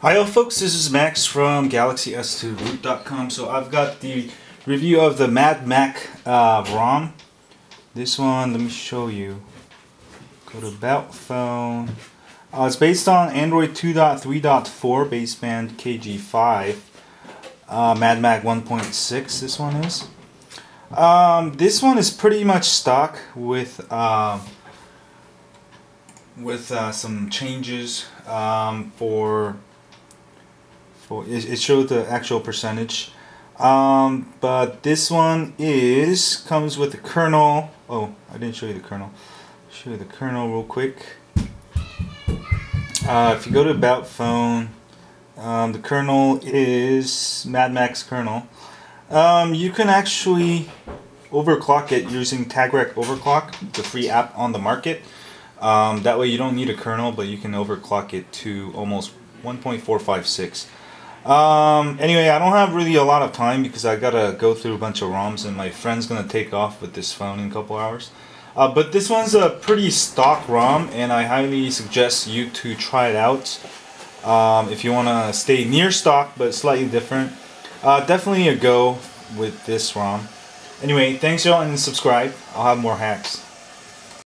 Hi folks, this is Max from GalaxyS2Root.com. So I've got the review of the MadMack ROM. This one, let me show you. Go to About Phone. It's based on Android 2.3.4 baseband KG5. MadMack 1.6 this one is. This one is pretty much stock with some changes It showed the actual percentage, but this one comes with the kernel. Oh, I didn't show you the kernel. I'll show you the kernel real quick. If you go to About Phone, the kernel is MadMack's kernel. You can actually overclock it using TagRec Overclock, the free app on the market. That way you don't need a kernel, but you can overclock it to almost 1.456. Anyway, I don't have really a lot of time because I gotta go through a bunch of ROMs and my friend's gonna take off with this phone in a couple hours. But this one's a pretty stock ROM, and I highly suggest you to try it out if you wanna stay near stock but slightly different. Definitely a go with this ROM. Anyway, thanks y'all and subscribe. I'll have more hacks.